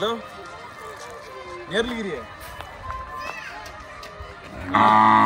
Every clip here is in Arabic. ஹலோ நேர்லகிரியா ஆ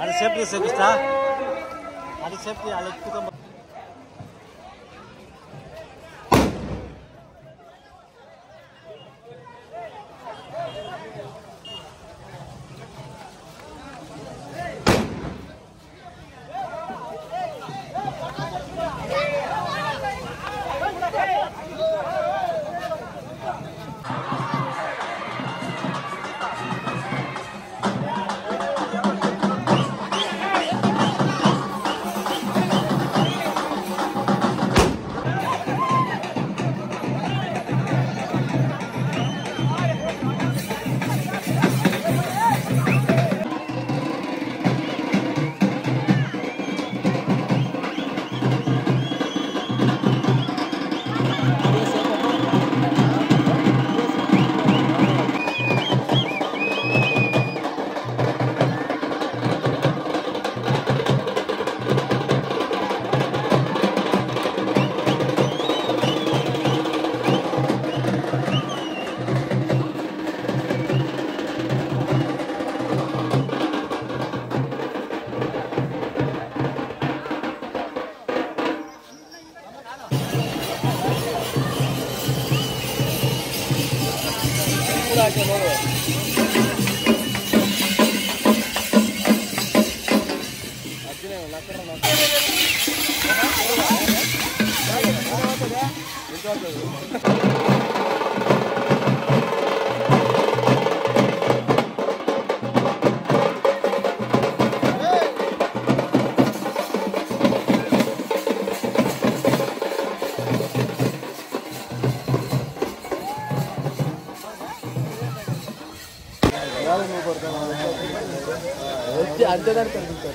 هذا سيبتي سيبتها هذا سيبتي على الكتب أنت لا تقدر تقول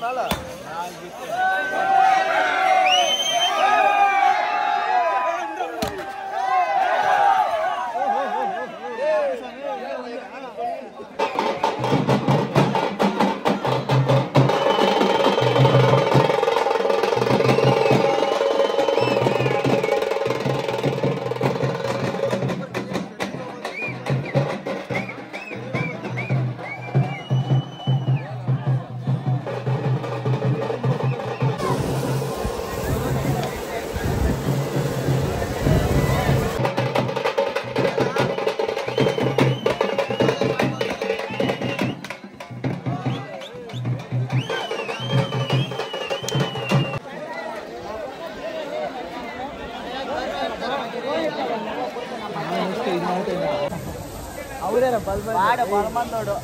لا لا لا هذا برمانو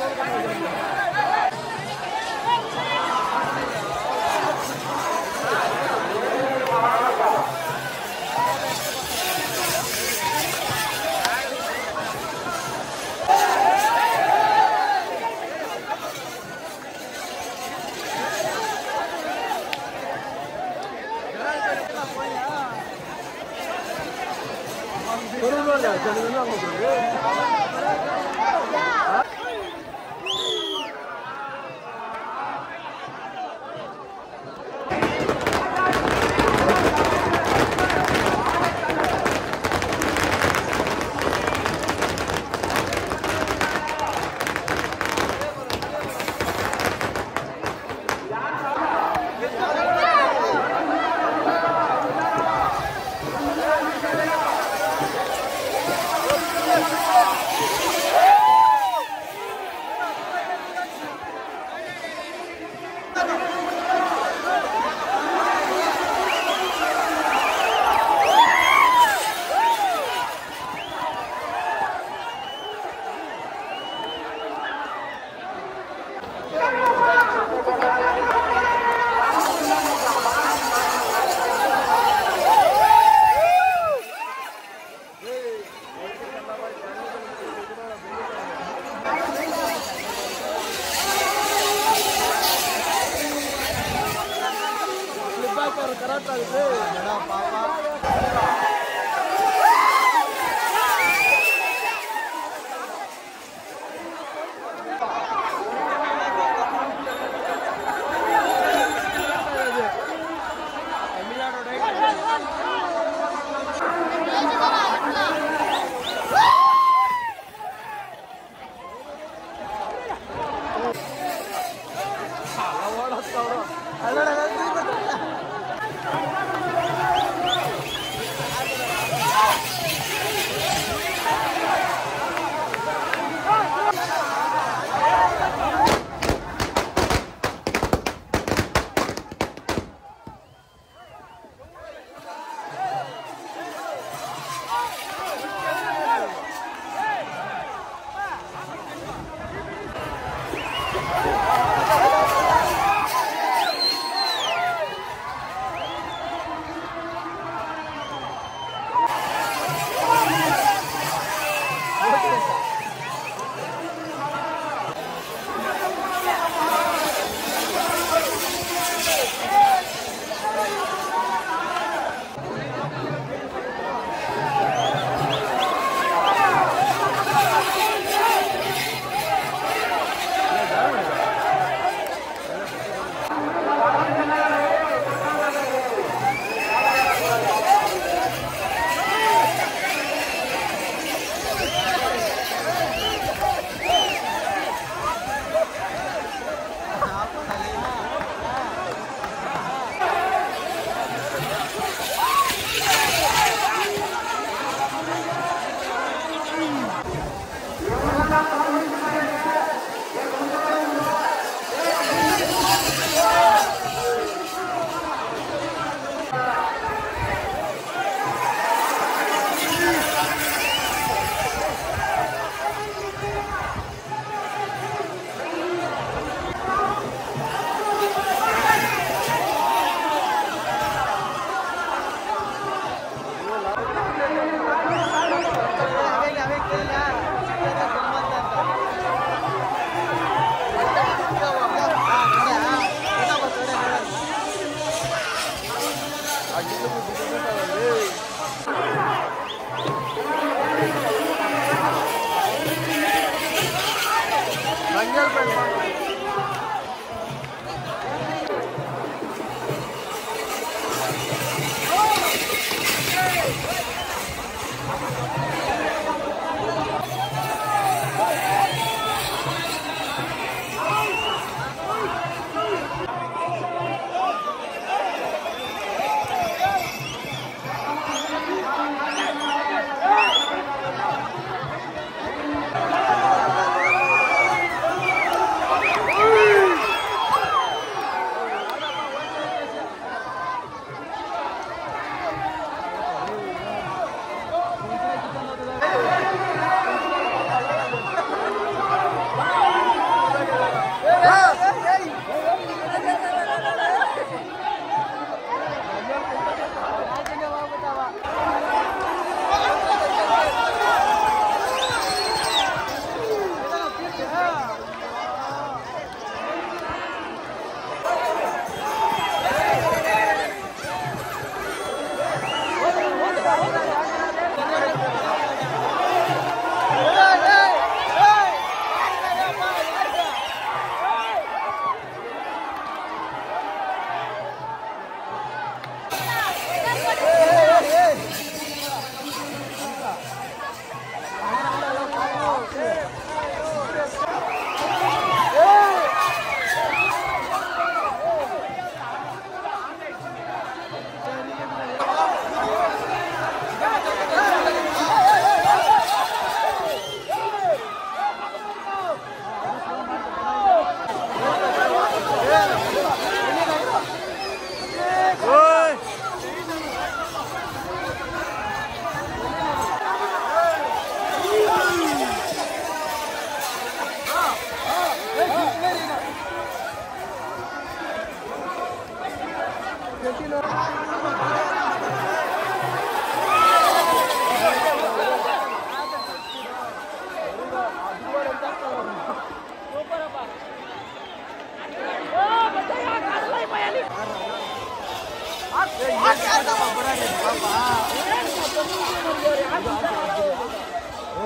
I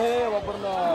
ايه وبرنا.